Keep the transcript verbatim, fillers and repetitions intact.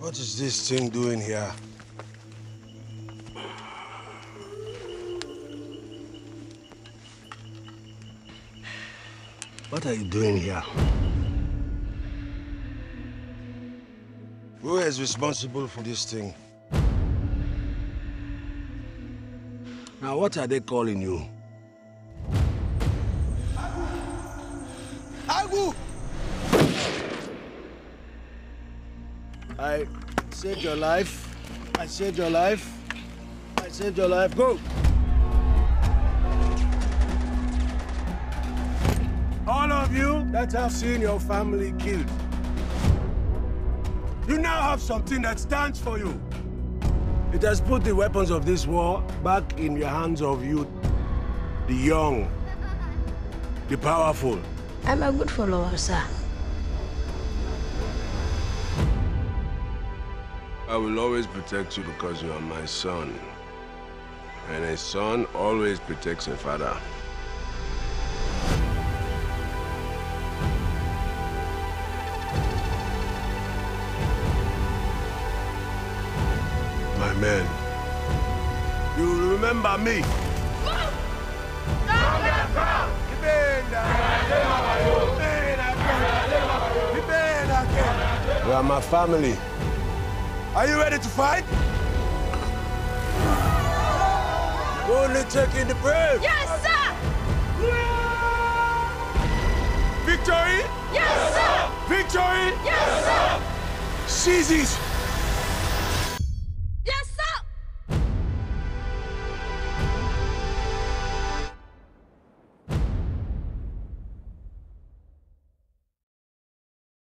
What is this thing doing here? What are you doing here? Who is responsible for this thing? Now, what are they calling you? Agu! I saved your life. I saved your life. I saved your life. Go! All of you that have seen your family killed, you now have something that stands for you. It has put the weapons of this war back in the hands of you, the young, the powerful. I'm a good follower, sir. I will always protect you because you are my son. And a son always protects a father. My man, you remember me. You are my family. Are you ready to fight? Only taking the brave. Yes, sir! Victory? Yes, sir! Victory? Yes, sir! Zizis!